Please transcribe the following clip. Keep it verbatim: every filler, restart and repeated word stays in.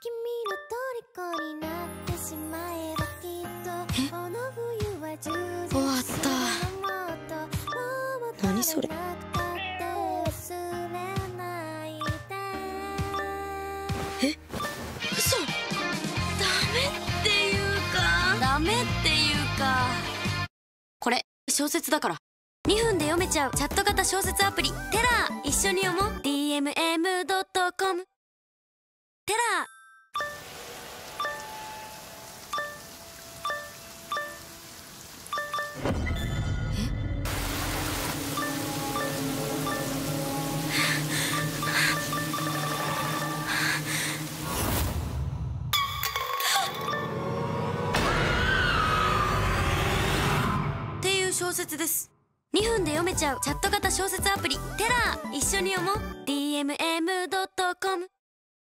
君の虜になってしまえばきっとこの冬は充実終わった。何それ。えっ、嘘。ダメっていうかダメっていうかこれ小説だからにふんで読めちゃうチャット型小説アプリテラー。一緒に読もう。 ディーエムエム ドットコム テラー。小説です。にふんで読めちゃうチャット型小説アプリテラー。一緒に読もう。 ディーエムエムドットコム